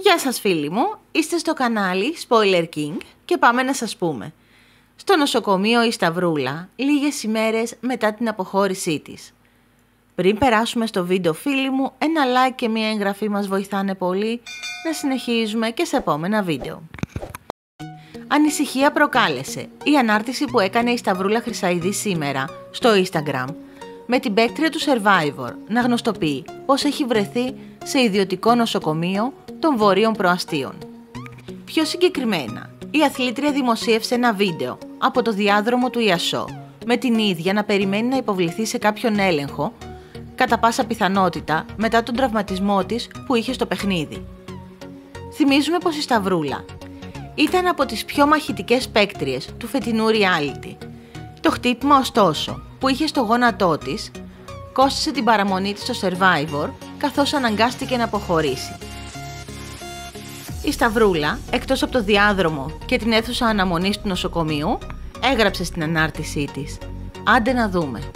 Γεια σας φίλοι μου, είστε στο κανάλι Spoiler King και πάμε να σας πούμε. Στο νοσοκομείο η Σταυρούλα, λίγες ημέρες μετά την αποχώρησή της. Πριν περάσουμε στο βίντεο φίλοι μου, ένα like και μια εγγραφή μας βοηθάνε πολύ να συνεχίζουμε και σε επόμενα βίντεο. Ανησυχία προκάλεσε η ανάρτηση που έκανε η Σταυρούλα Χρυσαειδή σήμερα στο Instagram με την παίκτρια του Survivor να γνωστοποιεί πως έχει βρεθεί σε ιδιωτικό νοσοκομείο των Βορείων Προαστίων. Πιο συγκεκριμένα, η αθλήτρια δημοσίευσε ένα βίντεο από το διάδρομο του Ιασώ με την ίδια να περιμένει να υποβληθεί σε κάποιον έλεγχο κατά πάσα πιθανότητα μετά τον τραυματισμό της που είχε στο παιχνίδι. Θυμίζουμε πως η Σταυρούλα ήταν από τις πιο μαχητικές παίκτριες του φετινού reality. Το χτύπημα ωστόσο που είχε στο γόνατό της κόστισε την παραμονή της στο Survivor καθώς αναγκάστηκε να αποχωρήσει. Η Σταυρούλα, εκτός από το διάδρομο και την αίθουσα αναμονής του νοσοκομείου, έγραψε στην ανάρτησή της: «Άντε να δούμε».